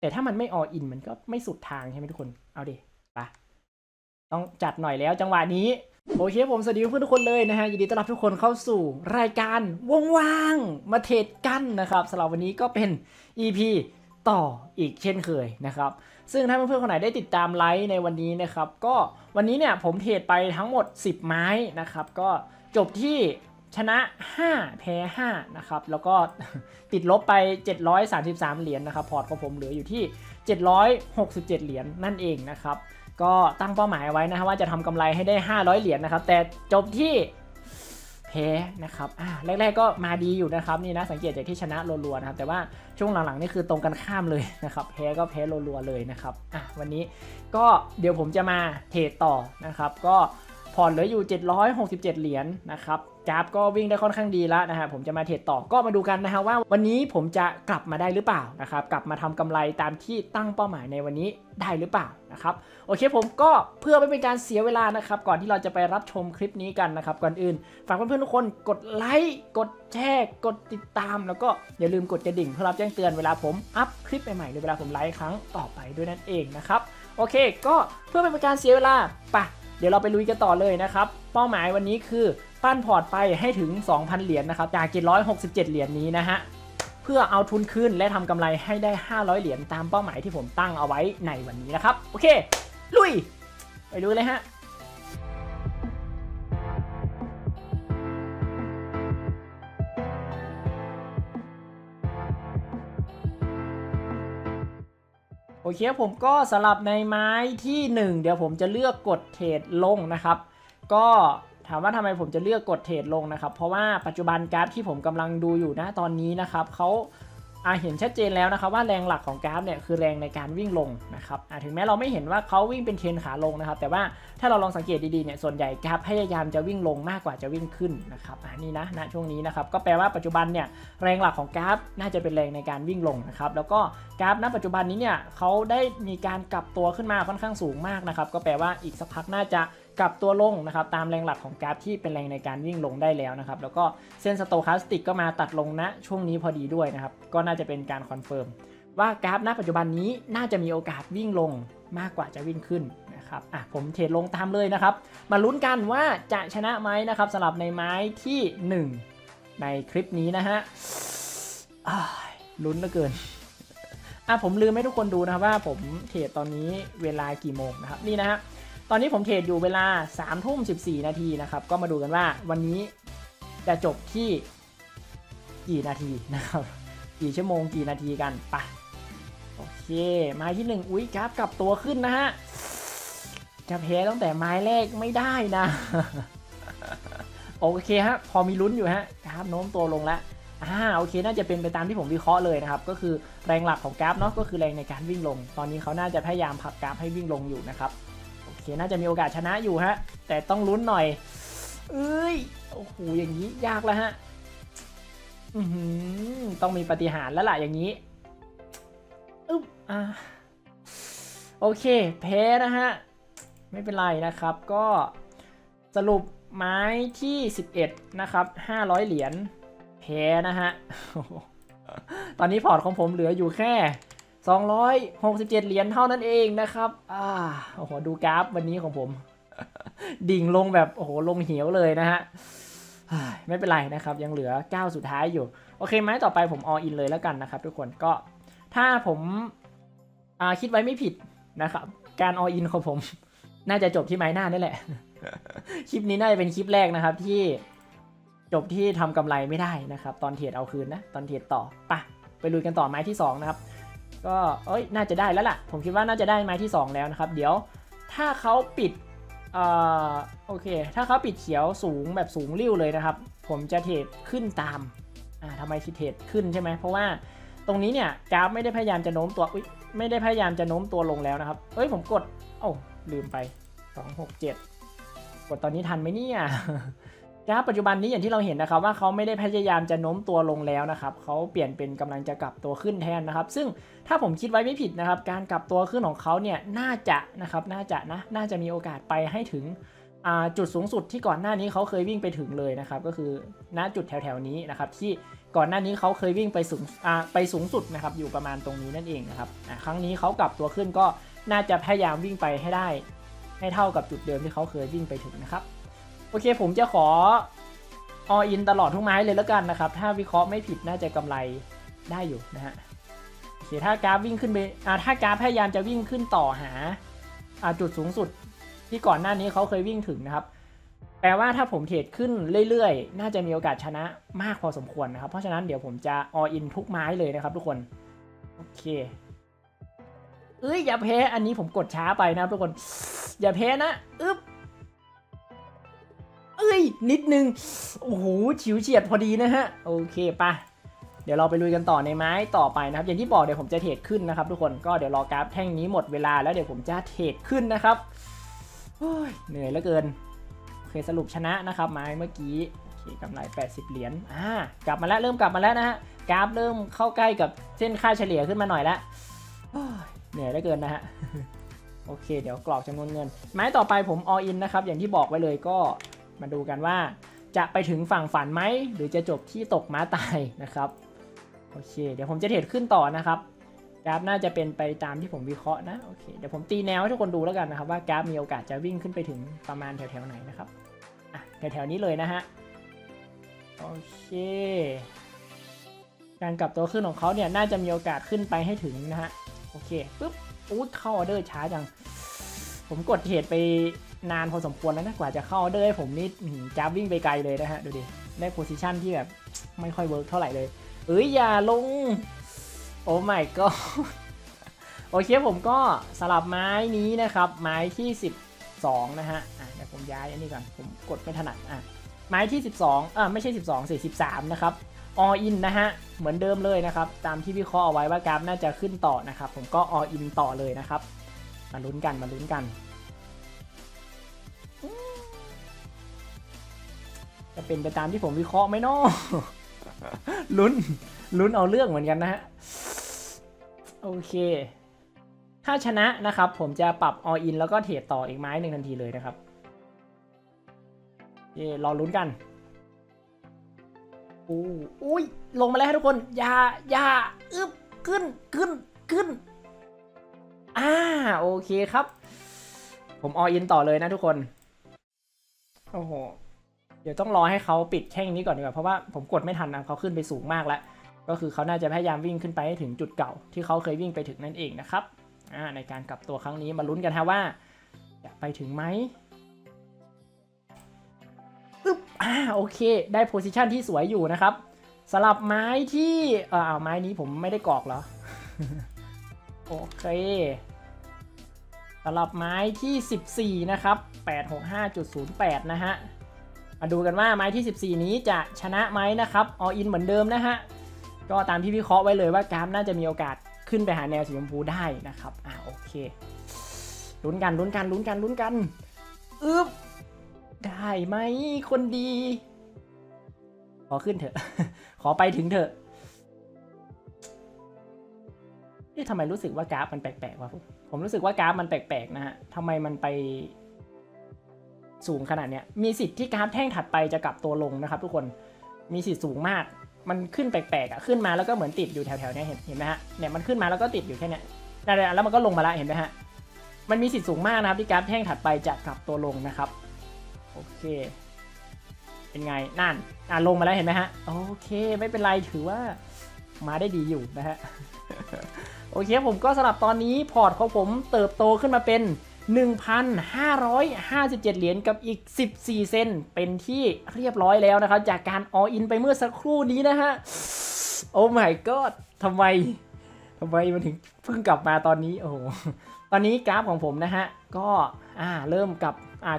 แต่ถ้ามันไม่ all in มันก็ไม่สุดทางใช่ไหมทุกคนเอาดิไปต้องจัดหน่อยแล้วจังหวะนี้โอเคผมสวัสดีเพื่อนทุกคนเลยนะฮะยินดีต้อนรับทุกคนเข้าสู่รายการว่างๆมาเทรดกันนะครับสำหรับวันนี้ก็เป็น EP ต่ออีกเช่นเคยนะครับซึ่งถ้าเพื่อนๆคนไหนได้ติดตามไลฟ์ในวันนี้นะครับก็วันนี้เนี่ยผมเทรดไปทั้งหมด10ไม้นะครับก็จบที่ชนะ5แพ้5นะครับแล้วก็ติดลบไป733เหรียญนะครับพอร์ตของผมเหลืออยู่ที่767เหรียญนั่นเองนะครับก็ตั้งเป้าหมายไว้นะครับว่าจะทำกำไรให้ได้500เหรียญนะครับแต่จบที่แพ้นะครับแรกๆก็มาดีอยู่นะครับนี่นะสังเกตจากที่ชนะรัวๆนะครับแต่ว่าช่วงหลังๆนี่คือตรงกันข้ามเลยนะครับแพ้ก็แพ้รัวๆเลยนะครับวันนี้ก็เดี๋ยวผมจะมาเทรดต่อนะครับก็พอร์ตเหลืออยู่767เหรียญนะครับกราฟก็วิ่งได้ค่อนข้างดีแล้วนะครับผมจะมาเทรดต่อก็มาดูกันนะครับว่าวันนี้ผมจะกลับมาได้หรือเปล่านะครับกลับมาทำกำไรตามที่ตั้งเป้าหมายในวันนี้ได้หรือเปล่านะครับโอเคผมก็เพื่อไม่เป็นการเสียเวลานะครับก่อนที่เราจะไปรับชมคลิปนี้กันนะครับก่อนอื่นฝากเพื่อนๆทุกคนกดไลค์กดแชร์กดติดตามแล้วก็อย่าลืมกดกระดิ่งเพื่อรับแจ้งเตือนเวลาผมอัพคลิปใหม่ๆหรือเวลาผมไลค์ครั้งต่อไปด้วยนั่นเองนะครับโอเคก็เพื่อไม่เป็นการเสียเวลาไปเดี๋ยวเราไปลุยกันต่อเลยนะครับเป้าหมายวันนี้คือปั้นพอร์ตไปให้ถึง 2,000 เหรียญนะครับจาก767เหรียญนี้นะฮะเพื่อเอาทุนคืนและทำกำไรให้ได้500เหรียญตามเป้าหมายที่ผมตั้งเอาไว้ในวันนี้นะครับโอเคลุยไปดูเลยฮะโอเคผมก็สลับในไม้ที่1เดี๋ยวผมจะเลือกกดเทรดลงนะครับก็ถามว่าทำไมผมจะเลือกกดเทรดลงนะครับเพราะว่าปัจจุบันกราฟที่ผมกำลังดูอยู่นะตอนนี้นะครับเขาเห็นชัดเจนแล้วนะครับว่าแรงหลักของกราฟเนี่ยคือแรงในการวิ่งลงนะครับถึงแม้เราไม่เห็นว่าเขาวิ่งเป็นเทรนขาลงนะครับแต่ว่าถ้าเราลองสังเกตดีๆเนี่ยส่วนใหญ่กราฟพยายามจะวิ่งลงมากกว่าจะวิ่งขึ้นนะครับนี่นะณช่วงนี้นะครับก็แปลว่าปัจจุบันเนี่ยแรงหลักของกราฟน่าจะเป็นแรงในการวิ่งลงนะครับแล้วก็กราฟณปัจจุบันนี้เนี่ยเขาได้มีการกลับตัวขึ้นมาค่อนข้างสูงมากนะครับก็แปลว่าอีกสักพักน่าจะกลับตัวลงนะครับตามแรงหลักของกราฟที่เป็นแรงในการวิ่งลงได้แล้วนะครับแล้วก็เส้นสโตคาสติกก็มาตัดลงณช่วงนี้พอดีด้วยนะครับก็น่าจะเป็นการคอนเฟิร์มว่ากราฟณปัจจุบันนี้น่าจะมีโอกาสวิ่งลงมากกว่าจะวิ่งขึ้นนะครับผมเทรดลงตามเลยนะครับมาลุ้นกันว่าจะชนะไหมนะครับสำหรับในไม้ที่1ในคลิปนี้นะฮะลุ้นเหลือเกินผมลืมให้ทุกคนดูนะครับว่าผมเทรดตอนนี้เวลากี่โมงนะครับนี่นะฮะตอนนี้ผมเทรดอยู่เวลา 3:14 นาทีนะครับก็มาดูกันว่าวันนี้จะจบที่กี่นาทีนะครับกี่ชั่วโมงกี่นาทีกันไปโอเคไม้ที่1อุ้ยกราฟกลับตัวขึ้นนะฮะจะแพ้ตั้งแต่ไม้แรกไม่ได้นะโอเคฮะพอมีลุ้นอยู่ฮะกราฟโน้มตัวลงแล้วโอเคน่าจะเป็นไปตามที่ผมวิเคราะห์เลยนะครับก็คือแรงหลักของกราฟเนาะก็คือแรงในการวิ่งลงตอนนี้เขาน่าจะพยายามผลักกราฟให้วิ่งลงอยู่นะครับน่าจะมีโอกาสชนะอยู่ฮะแต่ต้องลุ้นหน่อยเอ้ยโอ้โหอย่างนี้ยากแล้วฮะต้องมีปฏิหาริย์แล้วล่ะอย่างนี้โอเคแพ้นะฮะไม่เป็นไรนะครับก็สรุปไม้ที่11นะครับ500เหรียญแพ้นะฮะตอนนี้พอร์ตของผมเหลืออยู่แค่267เหรียญเท่านั้นเองนะครับโอ้โหดูกราฟวันนี้ของผม ดิ่งลงแบบโอ้โหลงเหวเลยนะฮะไม่เป็นไรนะครับยังเหลือ9สุดท้ายอยู่โอเคไหมต่อไปผม all in เลยแล้วกันนะครับทุกคนก็ถ้าผมคิดไว้ไม่ผิดนะครับการ all in ของผมน่าจะจบที่ไม้หน้านี่แหละ คลิปนี้น่าจะเป็นคลิปแรกนะครับที่จบที่ทำกำไรไม่ได้นะครับตอนเทรดเอาคืนนะตอนเทรดต่อไปลุยกันต่อไม้ที่2นะครับก็น่าจะได้แล้วล่ะผมคิดว่าน่าจะได้ไม้ที่2แล้วนะครับเดี๋ยวถ้าเขาปิดโอเคถ้าเขาปิดเขียวสูงแบบสูงริ้วเลยนะครับผมจะเทรดขึ้นตามทำไมเทรดขึ้นใช่ไหมเพราะว่าตรงนี้เนี่ยกราฟไม่ได้พยายามจะโน้มตัวไม่ได้พยายามจะโน้มตัวลงแล้วนะครับผมกดลืมไป267กดตอนนี้ทันไหมเนี่ย กราฟปัจจุบันนี้อย่างที่เราเห็นนะครับว่าเขาไม่ได้พยายามจะโน้มตัวลงแล้วนะครับเขาเปลี่ยนเป็นกำลังจะกลับตัวขึ้นแทนนะครับซึ่งถ้าผมคิดไว้ไม่ผิดนะครับการกลับตัวขึ้นของเขาเนี่ยน่าจะมีโอกาสไปให้ถึงจุดสูงสุดที่ก่อนหน้านี้เขาเคยวิ่งไปถึงเลยนะครับก็คือณจุดแถวๆนี้นะครับที่ ก่อนหน้านี้เขาเคยวิ่งไปสูงสุดนะครับอยู่ประมาณตรงนี้นั่นเองนะครับครั้งนี้เขากลับตัวขึ้นก็น่าจะพยายามวิ่งไปให้ได้ให้เท่ากับจุดเดิมที่เขาเคยวิ่งไปถึงนะครับโอเคผมจะขอออลอินตลอดทุกไม้เลยแล้วกันนะครับถ้าวิเคราะห์ไม่ผิดน่าจะกำไรได้อยู่นะฮะโอเคถ้ากราฟวิ่งขึ้นไปถ้ากราฟพยายามจะวิ่งขึ้นต่อหาจุดสูงสุดที่ก่อนหน้านี้เขาเคยวิ่งถึงนะครับแปลว่าถ้าผมเทรดขึ้นเรื่อยๆน่าจะมีโอกาสชนะมากพอสมควรนะครับเพราะฉะนั้นเดี๋ยวผมจะออลอินทุกไม้เลยนะครับทุกคนโอเคอย่าแพ้อันนี้ผมกดช้าไปนะครับทุกคนอย่าแพ้นะนิดนึงโอ้โหฉิวเฉียดพอดีนะฮะโอเคปะเดี๋ยวเราไปลุยกันต่อในไม้ต่อไปนะครับอย่างที่บอกเดี๋ยวผมจะเทรดขึ้นนะครับทุกคนก็เดี๋ยวรอกราฟแท่งนี้หมดเวลาแล้วเดี๋ยวผมจะเทรดขึ้นนะครับเหนื่อยเหลือเกินโอเคสรุปชนะนะครับไม้เมื่อกี้โอเคกำไร80เหรียญกลับมาแล้วเริ่มกลับมาแล้วนะฮะกราฟเริ่มเข้าใกล้กับเส้นค่าเฉลี่ยขึ้นมาหน่อยแล้วเหนื่อยเหลือเกินนะฮะโอเคเดี๋ยวกรอกจำนวนเงินไม้ต่อไปผมออลอินนะครับอย่างที่บอกไว้เลยก็มาดูกันว่าจะไปถึงฝั่งฝันไหมหรือจะจบที่ตกม้าตายนะครับโอเคเดี๋ยวผมจะเทรดขึ้นต่อนะครับกราฟน่าจะเป็นไปตามที่ผมวิเคราะห์นะโอเคเดี๋ยวผมตีแนวให้ทุกคนดูแล้วกันนะครับว่ากราฟมีโอกาสจะวิ่งขึ้นไปถึงประมาณแถวๆไหนนะครับแถวๆนี้เลยนะฮะโอเคการกลับตัวขึ้นของเขาเนี่ยน่าจะมีโอกาสขึ้นไปให้ถึงนะฮะโอเคปุ๊บเข้าออเดอร์ช้าจังผมกดเทรดไปนานพอสมควรแล้วนะกว่าจะเข้าออเดอร์ให้ผมนี่กราฟวิ่งไปไกลเลยนะฮะดูดิได้โพซิชันที่แบบไม่ค่อยเวิร์กเท่าไหร่เลยอย่าลงโอ้ my god โอเคผมก็สลับไม้นี้นะครับไม้ที่12นะฮะเดี๋ยวผมย้ายอันนี้ก่อนผมกดไม่ถนัดไม้ที่12ไม่ใช่12 43นะครับออลอินนะฮะเหมือนเดิมเลยนะครับตามที่วิเคราะห์เอาไว้ว่ากราฟน่าจะขึ้นต่อนะครับผมก็ออลอินต่อเลยนะครับมาลุ้นกันจะเป็นไปตามที่ผมวิเคราะห์ไหมเนาะลุ้นเอาเรื่องเหมือนกันนะฮะโอเคถ้าชนะนะครับผมจะปรับออลอินแล้วก็เทรดต่ออีกไม้หนึ่งทันทีเลยนะครับรอลุ้นกันอุ้ยลงมาแล้วทุกคนอย่าขึ้นโอเคครับผมออลอินต่อเลยนะทุกคนโอ้โหเดี๋ยวต้องรอให้เขาปิดแท่งนี้ก่อนดีกว่าเพราะว่าผมกดไม่ทันนะเขาขึ้นไปสูงมากแล้วก็คือเขาน่าจะพยายามวิ่งขึ้นไปให้ถึงจุดเก่าที่เขาเคยวิ่งไปถึงนั่นเองนะครับในการกลับตัวครั้งนี้มาลุ้นกันฮะว่าจะไปถึงไหมโอเคได้โพซิชันที่สวยอยู่นะครับสลับไม้ที่ไม้นี้ผมไม่ได้กรอกเหรอ โอเคสลับไม้ที่14นะครับ865.08นะฮะมาดูกันว่าไม้ที่14นี้จะชนะไหมนะครับออลอินเหมือนเดิมนะฮะก็ตามที่วิเคราะห์ไว้เลยว่ากราฟน่าจะมีโอกาสขึ้นไปหาแนวสีชมพูได้นะครับโอเคลุ้นกันได้ไหมคนดีขอขึ้นเถอะ ขอไปถึงเถอะทำไมรู้สึกว่ากราฟมันแปลกๆวะผมรู้สึกว่ากราฟมันแปลกๆนะฮะทำไมมันไปสูงขนาดเนี้ยมีสิทธิ์ที่กราฟแท่งถัดไปจะกลับตัวลงนะครับทุกคนมีสิทธิ์สูงมากมันขึ้นแปลกๆขึ้นมาแล้วก็เหมือนติดอยู่แถวๆนี้เห็นไหมฮะเนี่ยมันขึ้นมาแล้วก็ติดอยู่แค่นี้แล้วมันก็ลงมาแล้วเห็นไหมฮะมันมีสิทธิ์สูงมากนะครับที่กราฟแท่งถัดไปจะกลับตัวลงนะครับโอเคเป็นไงนั่นลงมาแล้วเห็นไหมฮะโอเคไม่เป็นไรถือว่ามาได้ดีอยู่นะฮะ โอเคผมก็สำหรับตอนนี้พอร์ตของผมเติบโตขึ้นมาเป็น 1,557 เหรียญกับอีก14 เซนเป็นที่เรียบร้อยแล้วนะครับจากการออลอินไปเมื่อสักครู่นี้นะฮะโอ้ my god ทำไมมันถึงเพิ่งกลับมาตอนนี้โอ้โหตอนนี้กราฟของผมนะฮะก็เริ่มก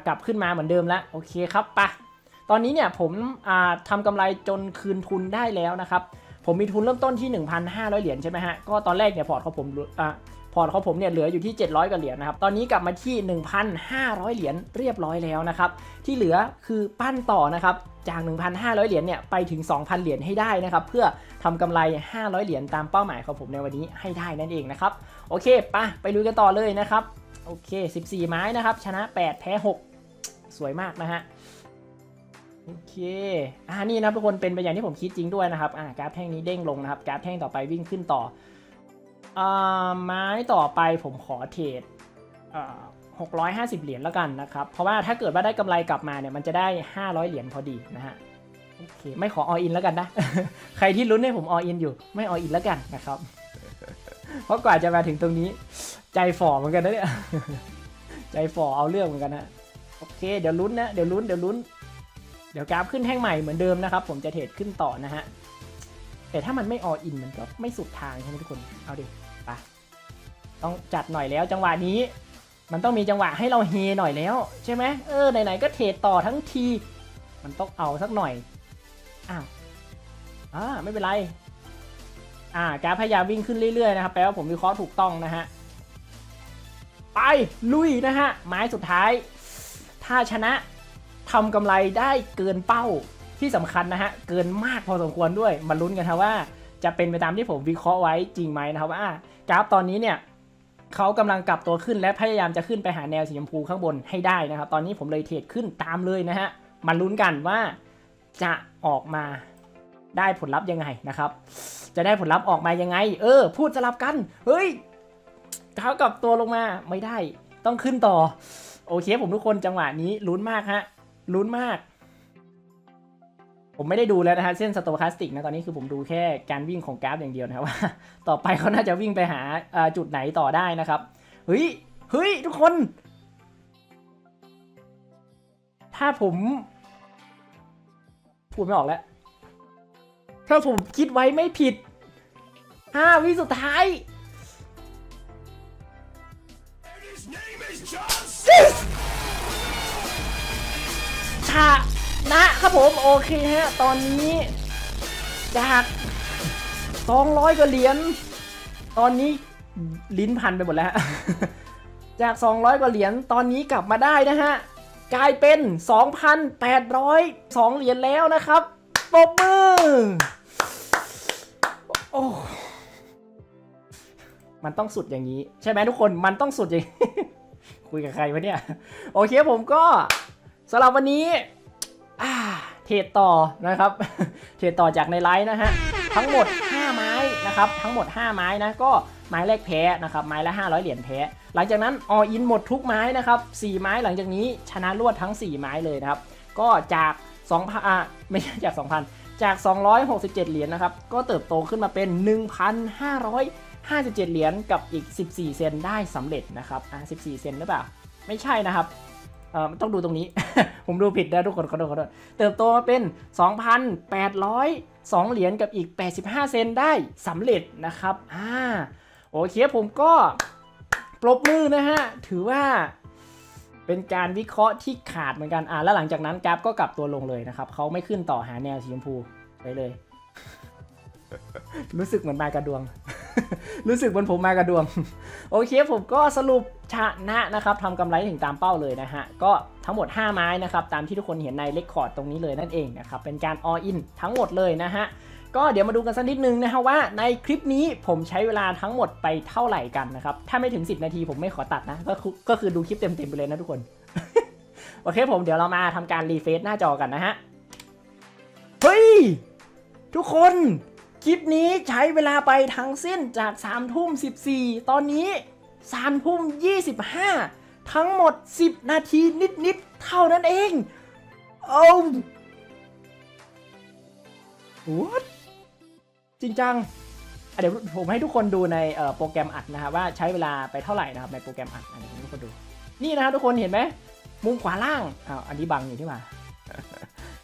ลับขึ้นมาเหมือนเดิมแล้วโอเคครับปะตอนนี้เนี่ยผมทำกำไรจนคืนทุนได้แล้วนะครับผมมีทุนเริ่มต้นที่ 1,500 เหรียญใช่ไหมฮะก็ตอนแรกเนี่ยพอร์ตของผมเนี่ยเหลืออยู่ที่700กว่าเหรียญนะครับตอนนี้กลับมาที่ 1,500 เหรียญเรียบร้อยแล้วนะครับที่เหลือคือปั้นต่อนะครับจาก 1,500 เหรียญเนี่ยไปถึง 2,000 เหรียญให้ได้นะครับเพื่อทำกำไร 500 เหรียญตามเป้าหมายของผมในวันนี้ให้ได้นั่นเองนะครับโอเคไปลุยกันต่อเลยนะครับโอเค14 ไม้นะครับชนะ8 แพ้ 6สวยมากนะฮะ โอเคนี่นะทุกคนเป็นไปอย่างที่ผมคิดจริงด้วยนะครับกราฟแท่งนี้เด้งลงนะครับกราฟแท่งต่อไปวิ่งขึ้นต่อไม้ต่อไปผมขอเทรด650เหรียญแล้วกันนะครับเพราะว่าถ้าเกิดว่าได้กำไรกลับมาเนี่ยมันจะได้500เหรียญพอดีนะฮะโอเคไม่ขอออลอินแล้วกันนะ ใครที่ลุ้นให้ผมออลอินอยู่ไม่ออลอินแล้วกันนะครับ เพราะกว่าจะมาถึงตรงนี้ใจฝ่อเหมือนกันนะเนี่ย ใจฝ่อเอาเรื่องเหมือนกันนะโอเคเดี๋ยวลุ้นนะเดี๋ยวกราฟขึ้นแท่งใหม่เหมือนเดิมนะครับผมจะเทรดขึ้นต่อนะฮะแต่ถ้ามันไม่ออลอินมันก็ไม่สุดทางใช่ไหมทุกคนเอาดิไปต้องจัดหน่อยแล้วจังหวะนี้มันต้องมีจังหวะให้เราเฮหน่อยแล้วใช่ไหมไหนๆก็เทรดต่อทั้งทีมันต้องเอาสักหน่อยไม่เป็นไรกราฟพยายามวิ่งขึ้นเรื่อยๆนะครับแปลว่าผมวิเคราะห์ถูกต้องนะฮะไปลุยนะฮะไม้สุดท้ายถ้าชนะทำกำไรได้เกินเป้าที่สำคัญนะฮะเกินมากพอสมควรด้วยมาลุ้นกันครับว่าจะเป็นไปตามที่ผมวิเคราะห์ไว้จริงไหมนะครับว่ากราฟตอนนี้เนี่ยเขากำลังกลับตัวขึ้นและพยายามจะขึ้นไปหาแนวสีชมพูข้างบนให้ได้นะครับตอนนี้ผมเลยเทรดขึ้นตามเลยนะฮะมาลุ้นกันว่าจะออกมาได้ผลลัพธ์ยังไงนะครับจะได้ผลลัพธ์ออกมายังไงพูดสลับกันเฮ้ยเขากลับตัวลงมาไม่ได้ต้องขึ้นต่อโอเคผมทุกคนจังหวะนี้ลุ้นมากฮะลุ้นมากผมไม่ได้ดูแล้วนะฮะเส้นสโตคาสติกนะตอนนี้คือผมดูแค่การวิ่งของกราฟอย่างเดียวนะครับว่าต่อไปเขาน่าจะวิ่งไปหาจุดไหนต่อได้นะครับเฮ้ยทุกคนถ้าผมพูดไม่ออกแล้วถ้าผมคิดไว้ไม่ผิด5 วิสุดท้ายชนะครับผมโอเคฮะตอนนี้จาก200กว่าเหรียญตอนนี้ลิ้นพันไปหมดแล้ว จาก200กว่าเหรียญตอนนี้กลับมาได้นะฮะกลายเป็น 2,802 เหรียญแล้วนะครับปรบมือโอ้มันต้องสุดอย่างนี้ใช่ไหมทุกคนมันต้องสุดอย่างนี้ คุยกับใครวะเนี่ยโอเคผมก็สำหรับวันนี้เทรดต่อนะครับเทรดต่อจากในไลฟ์นะฮะทั้งหมด5ไม้นะครับทั้งหมด5ไม้นะก็ไม้แรกแพ้นะครับไม้ละ500เหรียญแพ้หลังจากนั้นออลอินหมดทุกไม้นะครับ4ไม้หลังจากนี้ชนะรวดทั้ง4ไม้เลยนะครับก็จาก267เหรียญนะครับก็เติบโตขึ้นมาเป็น 1,557 เหรียญกับอีก14เซนได้สำเร็จนะครับ14เซนหรือเปล่าไม่ใช่นะครับต้องดูตรงนี้ ผมดูผิดนะทุกคนขอโทษเติบโตมาเป็น 2,802 เหรียญกับอีก85เซนได้สำเร็จนะครับโอเคผมก็ปรบมือนะฮะถือว่าเป็นการวิเคราะห์ที่ขาดเหมือนกันแล้วหลังจากนั้นกราฟก็กลับตัวลงเลยนะครับเขาไม่ขึ้นต่อหาแนวสีชมพูไปเลย รู้สึกเหมือนมากระดวง รู้สึกเหมือนผมมากระดวง โอเคผมก็สรุปชนะนะครับทำกำไรถึงตามเป้าเลยนะฮะก็ทั้งหมด5ไม้นะครับตามที่ทุกคนเห็นในเรคคอร์ดตรงนี้เลยนั่นเองนะครับเป็นการออลอินทั้งหมดเลยนะฮะก็เดี๋ยวมาดูกันสักนิดนึงนะฮะว่าในคลิปนี้ผมใช้เวลาทั้งหมดไปเท่าไหร่กันนะครับถ้าไม่ถึง10นาทีผมไม่ขอตัดนะก็คือดูคลิปเต็มๆไปเลยนะทุกคน โอเคผมเดี๋ยวเรามาทำการรีเฟรชหน้าจอกันนะฮะเฮ้ยทุกคนคลิปนี้ใช้เวลาไปทั้งสิ้นจาก3 ทุ่ม 14ตอนนี้3 ทุ่ม 25ทั้งหมด10นาทีนิดๆเท่านั้นเองWhat? จริงจังเดี๋ยวผมให้ทุกคนดูในโปรแกรมอัดนะครับว่าใช้เวลาไปเท่าไหร่นะครับในโปรแกรมอัดเดี๋ยวทุกคนดูนี่นะครับทุกคนเห็นไหมมุมขวาล่างอันนี้บังอยู่ที่มา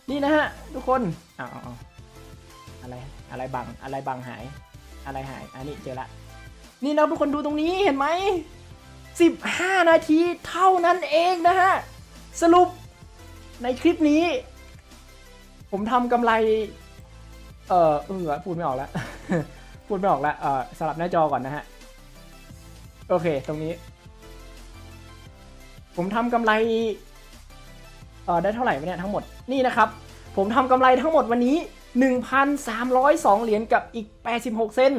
นี่นะฮะทุกคนอะไรบังอะไรบังหายอะไรหายอันนี้เจอละนี่นะทุกคนดูตรงนี้เห็นไหม15นาทีเท่านั้นเองนะฮะสรุปในคลิปนี้ผมทำกำไรพูดไม่ออกแล้ว พูดไม่ออกแล้วสลับหน้าจอก่อนนะฮะโอเคตรงนี้ผมทำกำไรได้เท่าไหร่วะเนี่ยทั้งหมดนี่นะครับผมทำกำไรทั้งหมดวันนี้ 1,302 เหรียญกับอีก86เซน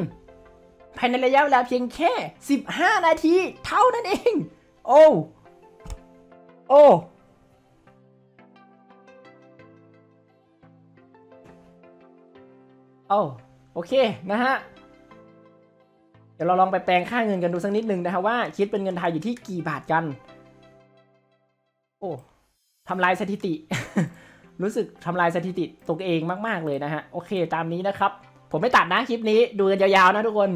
ภายในระยะเวลาเพียงแค่15นาทีเท่านั้นเองโอ้ โอเคนะฮะเดี๋ยวเราลองไปแปลงค่าเงินกันดูสักนิดนึงนะครับว่าคิดเป็นเงินไทยอยู่ที่กี่บาทกันโอ้ทำลายสถิติ รู้สึกทำลายสถิติตัวเองมากๆเลยนะฮะโอเคตามนี้นะครับผมไม่ตัดนะคลิปนี้ดูกันยาวๆนะทุกคน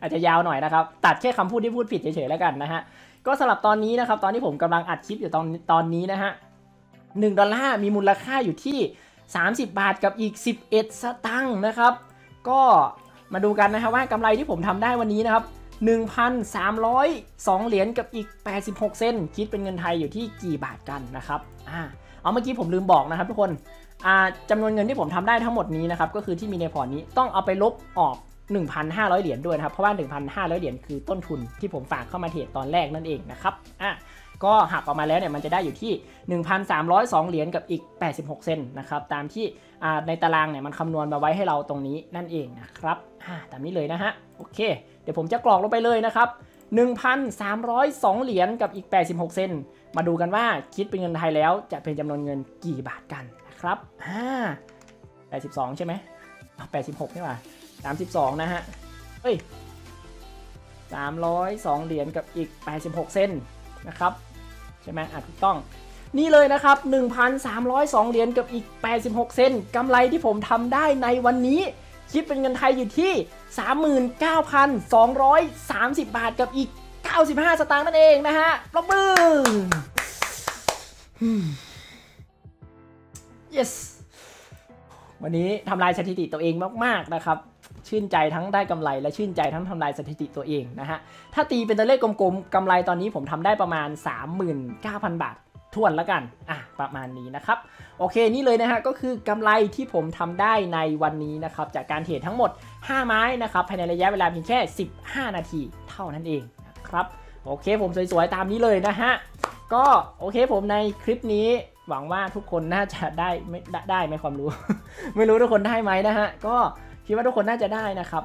อาจจะยาวหน่อยนะครับตัดแค่คำพูดที่พูดผิดเฉยๆแล้วกันนะฮะก็สำหรับตอนนี้นะครับตอนที่ผมกำลังอัดคลิปอยู่ตอนนี้นะฮะ$1มีมูลค่าอยู่ที่30 บาทกับอีก11 สตางค์นะครับก็มาดูกันนะครับว่ากำไรที่ผมทำได้วันนี้นะครับ 1,302 เหรียญกับอีก86 เซนต์คิดเป็นเงินไทยอยู่ที่กี่บาทกันนะครับเอาเมื่อกี้ผมลืมบอกนะครับทุกคนจำนวนเงินที่ผมทำได้ทั้งหมดนี้นะครับก็คือที่มีในพอร์ตนี้ต้องเอาไปลบออก 1,500 เหรียญด้วยนะครับเพราะว่า 1,500 เหรียญคือต้นทุนที่ผมฝากเข้ามาเทรดตอนแรกนั่นเองนะครับก็หักออกมาแล้วเนี่ยมันจะได้อยู่ที่ 1,302 เหรียญกับอีก86 เซนต์นะครับตามที่ในตารางเนี่ยมันคำนวณมาไว้ให้เราตรงนี้นั่นเองนะครับตามนี้เลยนะฮะโอเคเดี๋ยวผมจะกรอกลงไปเลยนะครับ 1,302 เหรียญกับอีก86 เซนต์มาดูกันว่าคิดเป็นเงินไทยแล้วจะเป็นจำนวนเงินกี่บาทกันนะครับ82ใช่ไหม86ใช่ป่ะ32นะฮะเอ้ย302 เหรียญกับอีก86 เซนต์นะครับใช่ไหมถูกต้องนี่เลยนะครับ 1,302 เหรียญกับอีก86 เซนต์กำไรที่ผมทำได้ในวันนี้คิดเป็นเงินไทยอยู่ที่ 39,230 บาทกับอีก95 สตางค์นั่นเองนะฮะปรบมือ yes วันนี้ทำลายสถิติตัวเองมากๆนะครับชื่นใจทั้งได้กำไรและชื่นใจทั้งทำลายสถิติตัวเองนะฮะถ้าตีเป็นตัวเลขกลมๆกำไรตอนนี้ผมทำได้ประมาณ 39,000 บาทถ้วนละกันประมาณนี้นะครับโอเคนี่เลยนะฮะก็คือกำไรที่ผมทำได้ในวันนี้นะครับจากการเทรดทั้งหมด5ไม้นะครับภายในระยะเวลาเพียงแค่15 นาทีเท่านั้นเองนะครับโอเคผมสวยๆตามนี้เลยนะฮะก็โอเคผมในคลิปนี้หวังว่าทุกคนน่าจะได้ไหมความรู้ ไม่รู้ทุกคนได้ไหมนะฮะก็คิดว่าทุกคนน่าจะได้นะครับ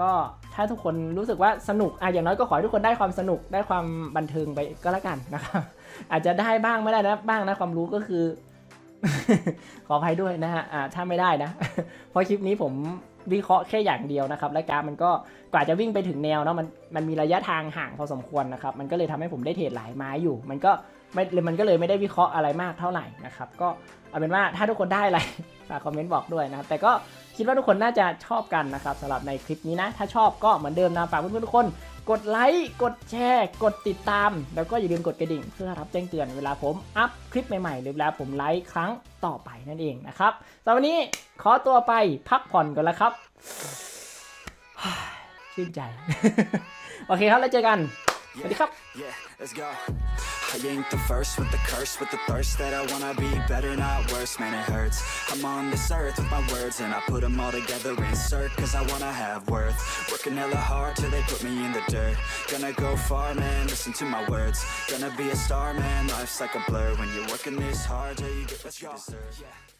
ก็ถ้าทุกคนรู้สึกว่าสนุกอย่างน้อยก็ขอให้ทุกคนได้ความสนุกได้ความบันเทิงไปก็แล้วกันนะครับอาจจะได้บ้างไม่ได้นะบ้างนะความรู้ก็คือ ขออภัยด้วยนะฮะถ้าไม่ได้นะ เพราะคลิปนี้ผมวิเคราะห์แค่อย่างเดียวนะครับและการมันก็กว่าจะวิ่งไปถึงแนวเนาะมันมีระยะทางห่างพอสมควรนะครับมันก็เลยทำให้ผมได้เทรดหลายไม้อยู่มันก็เลยไม่ได้วิเคราะห์อะไรมากเท่าไหร่นะครับก็เอาเป็นว่าถ้าทุกคนได้อะไรฝากคอมเมนต์บอกด้วยนะครับแต่ก็คิดว่าทุกคนน่าจะชอบกันนะครับสำหรับในคลิปนี้นะถ้าชอบก็เหมือนเดิมนะฝากเพื่อนๆทุกคนกดไลค์กดแชร์กดติดตามแล้วก็อย่าลืมกดกระดิ่งเพื่อรับแจ้งเตือนเวลาผมอัพคลิปใหม่ๆหรือเวลาผมไลค์ครั้งต่อไปนั่นเองนะครับสำหรับวันนี้ขอตัวไปพักผ่อนก่อนแล้วครับชื่นใจโอเคครับแล้วเจอกันสวัสดีครับI ain't the first with the curse, with the thirst that I wanna be better, not worse, man it hurts I'm on this earth with my words and I put them all together, insert, cause I wanna have worth Working hella hard till they put me in the dirt Gonna go far, man, listen to my words Gonna be a star, man, life's like a blur When you're working this hard till you get what you deserve